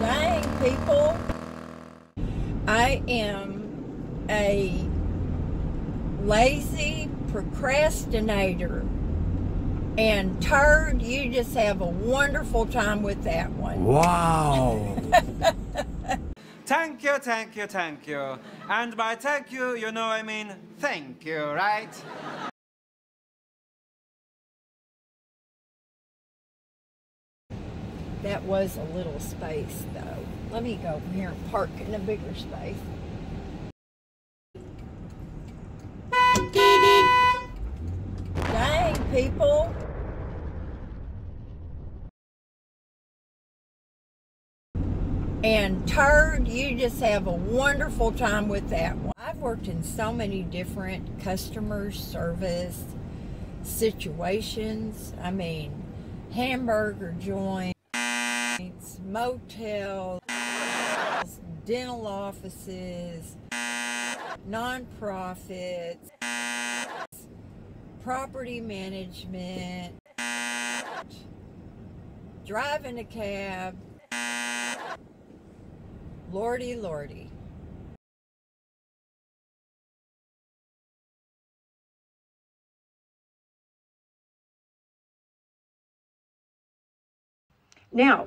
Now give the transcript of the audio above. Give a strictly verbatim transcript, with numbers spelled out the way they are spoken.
Dang, people. I am a lazy procrastinator. And turd, you just have a wonderful time with that one. Wow. Thank you, thank you, thank you. And by thank you, you know I mean thank you, right? That was a little space, though. Let me go over here and park in a bigger space. Dang, people. And turd, you just have a wonderful time with that one. I've worked in so many different customer service situations. I mean, hamburger joint. Motels, dental offices, nonprofits, property management, driving a cab, lordy, lordy. Now,